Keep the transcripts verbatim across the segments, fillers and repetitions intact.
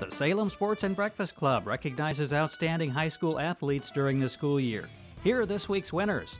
The Salem Sports and Breakfast Club recognizes outstanding high school athletes during the school year. Here are this week's winners.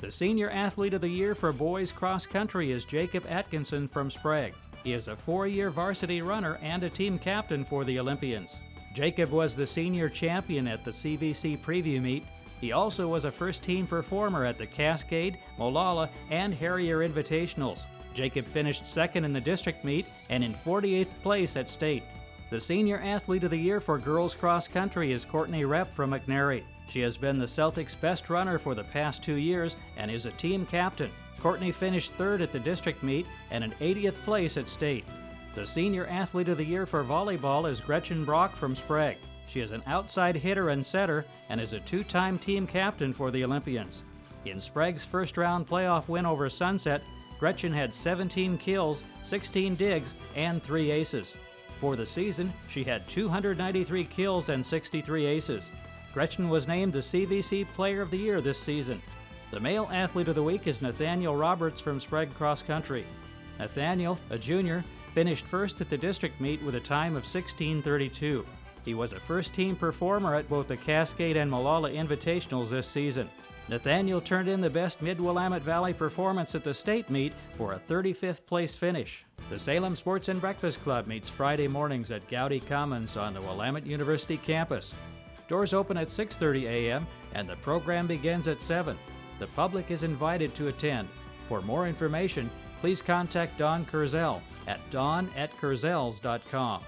The Senior Athlete of the Year for Boys Cross Country is Jacob Atkinson from Sprague. He is a four-year varsity runner and a team captain for the Olympians. Jacob was the senior champion at the C V C Preview Meet. He also was a first-team performer at the Cascade, Molalla, and Harrier Invitationals. Jacob finished second in the district meet and in forty-eighth place at state. The Senior Athlete of the Year for Girls Cross Country is Courtney Repp from McNary. She has been the Celtics' best runner for the past two years and is a team captain. Courtney finished third at the district meet and in eightieth place at state. The Senior Athlete of the Year for Volleyball is Gretchen Brock from Sprague. She is an outside hitter and setter and is a two-time team captain for the Olympians. In Sprague's first-round playoff win over Sunset, Gretchen had seventeen kills, sixteen digs, and three aces. For the season, she had two hundred ninety-three kills and sixty-three aces. Gretchen was named the C V C Player of the Year this season. The Male Athlete of the Week is Nathaniel Roberts from Sprague Cross Country. Nathaniel, a junior, finished first at the district meet with a time of sixteen thirty-two. He was a first-team performer at both the Cascade and Molalla Invitationals this season. Nathaniel turned in the best Mid-Willamette Valley performance at the state meet for a thirty-fifth place finish. The Salem Sports and Breakfast Club meets Friday mornings at Gowdy Commons on the Willamette University campus. Doors open at six thirty a m and the program begins at seven. The public is invited to attend. For more information, please contact Don Curzell at don at curzels dot com.